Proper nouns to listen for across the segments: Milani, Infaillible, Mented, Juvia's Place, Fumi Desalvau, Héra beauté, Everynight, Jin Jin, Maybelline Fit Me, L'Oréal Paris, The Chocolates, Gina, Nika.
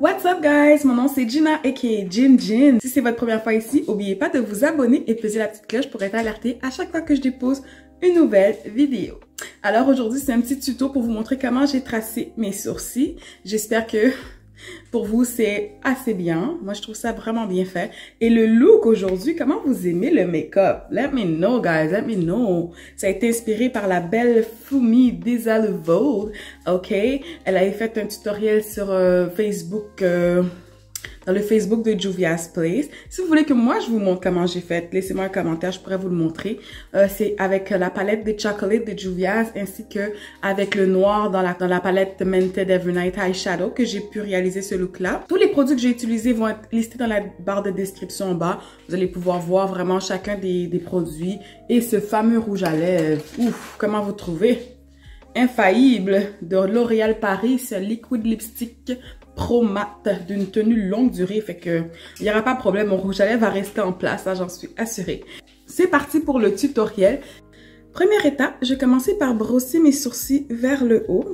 What's up guys, mon nom c'est Gina aka Jin Jin. Si c'est votre première fois ici, n'oubliez pas de vous abonner et de peser la petite cloche pour être alerté à chaque fois que je dépose une nouvelle vidéo. Alors aujourd'hui c'est un petit tuto pour vous montrer comment j'ai tracé mes sourcils. J'espère que pour vous c'est assez bien. Moi je trouve ça vraiment bien fait. Et le look aujourd'hui, comment vous aimez le make-up? Let me know guys, let me know. Ça a été inspiré par la belle Fumi Desalvau, ok? Elle avait fait un tutoriel sur Facebook, dans le Facebook de Juvia's Place. Si vous voulez que moi je vous montre comment j'ai fait, laissez-moi un commentaire, je pourrais vous le montrer. C'est avec la palette des chocolates de Juvia's ainsi que avec le noir dans la palette Mented Every Night Eyeshadow que j'ai pu réaliser ce look-là. Tous les produits que j'ai utilisés vont être listés dans la barre de description en bas. Vous allez pouvoir voir vraiment chacun des produits et ce fameux rouge à lèvres. Ouf, comment vous trouvez? Infaillible de L'Oréal Paris, ce liquid lipstick pro mat d'une tenue longue durée, fait que il n'y aura pas de problème, mon rouge à lèvres va rester en place, hein, j'en suis assurée. C'est parti pour le tutoriel. Première étape, je vais commencer par brosser mes sourcils vers le haut.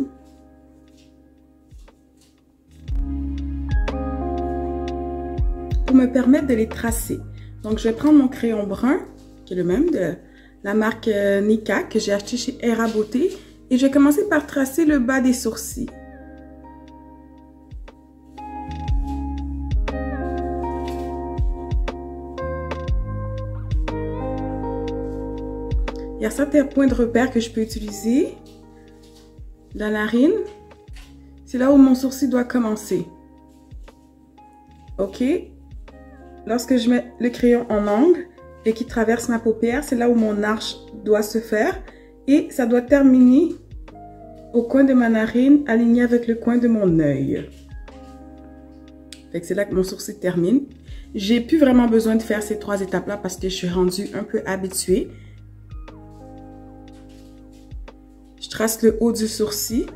Pour me permettre de les tracer. Donc je vais prendre mon crayon brun, qui est le même de la marque Nika, que j'ai acheté chez Héra beauté. Et je vais commencer par tracer le bas des sourcils. Il y a certains points de repère que je peux utiliser. La narine, c'est là où mon sourcil doit commencer. Ok. Lorsque je mets le crayon en angle et qu'il traverse ma paupière, c'est là où mon arche doit se faire. Et ça doit terminer au coin de ma narine, aligné avec le coin de mon œil. C'est là que mon sourcil termine. J'ai plus vraiment besoin de faire ces trois étapes-là parce que je suis rendue un peu habituée. Je trace le haut du sourcil.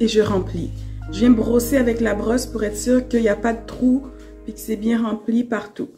Et je remplis. Je viens brosser avec la brosse pour être sûr qu'il n'y a pas de trou et que c'est bien rempli partout.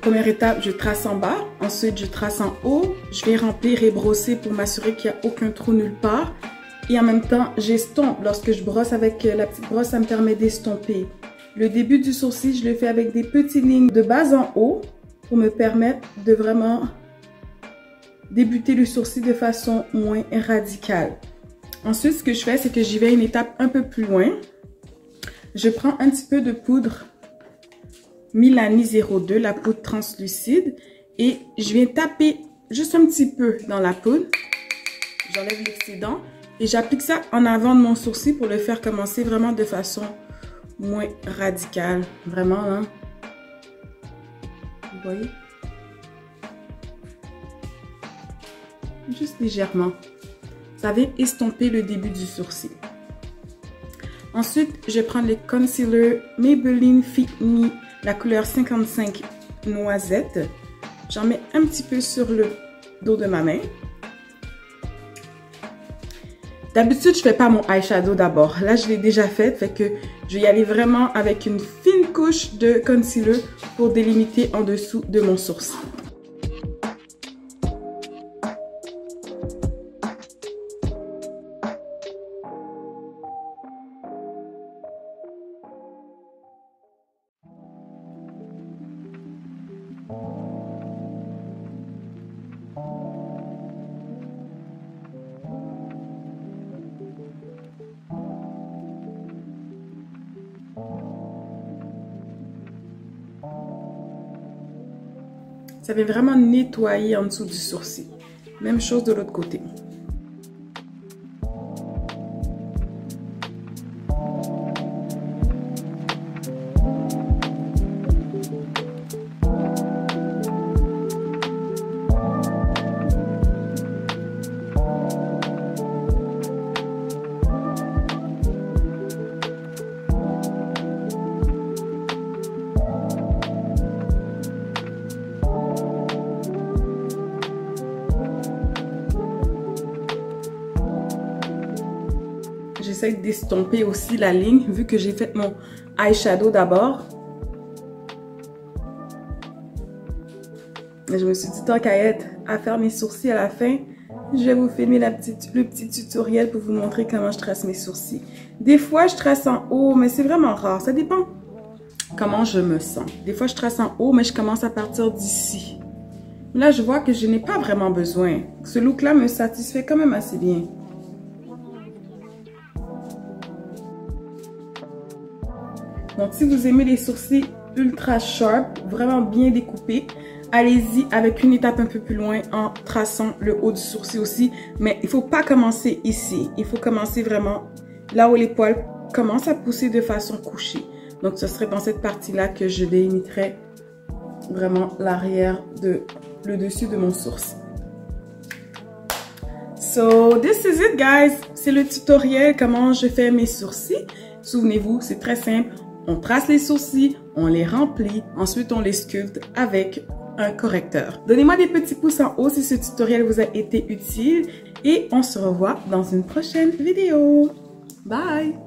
Première étape, je trace en bas, ensuite je trace en haut, je vais remplir et brosser pour m'assurer qu'il n'y a aucun trou nulle part et en même temps j'estompe. Lorsque je brosse avec la petite brosse, ça me permet d'estomper. Le début du sourcil, je le fais avec des petites lignes de bas en haut pour me permettre de vraiment débuter le sourcil de façon moins radicale. Ensuite, ce que je fais, c'est que j'y vais une étape un peu plus loin. Je prends un petit peu de poudre Milani 02, la poudre translucide, et je viens taper juste un petit peu dans la poudre. J'enlève l'excédent et j'applique ça en avant de mon sourcil pour le faire commencer vraiment de façon moins radicale. Vraiment, hein? Vous voyez? juste légèrement. Ça vient estomper le début du sourcil. Ensuite, je vais prendre le concealer Maybelline Fit Me, la couleur 55 noisette. J'en mets un petit peu sur le dos de ma main. D'habitude, je ne fais pas mon eyeshadow d'abord. Là, je l'ai déjà fait que je vais y aller vraiment avec une fine couche de concealer pour délimiter en dessous de mon sourcil. Ça va vraiment nettoyer en dessous du sourcil. Même chose de l'autre côté. J'essaie d'estomper aussi la ligne vu que j'ai fait mon eyeshadow d'abord. Je me suis dit tant qu'à être à faire mes sourcils à la fin, je vais vous filmer le petit tutoriel pour vous montrer comment je trace mes sourcils. Des fois je trace en haut, mais c'est vraiment rare, ça dépend comment je me sens. Des fois je trace en haut, mais je commence à partir d'ici. Là je vois que je n'ai pas vraiment besoin. Ce look là me satisfait quand même assez bien. Donc, si vous aimez les sourcils ultra sharp, vraiment bien découpés, allez-y avec une étape un peu plus loin en traçant le haut du sourcil aussi. Mais il ne faut pas commencer ici. Il faut commencer vraiment là où les poils commencent à pousser de façon couchée. Donc, ce serait dans cette partie-là que je délimiterais vraiment l'arrière, le dessus de mon sourcil. So, this is it, guys. C'est le tutoriel comment je fais mes sourcils. Souvenez-vous, c'est très simple. On trace les sourcils, on les remplit, ensuite on les sculpte avec un correcteur. Donnez-moi des petits pouces en haut si ce tutoriel vous a été utile et on se revoit dans une prochaine vidéo. Bye!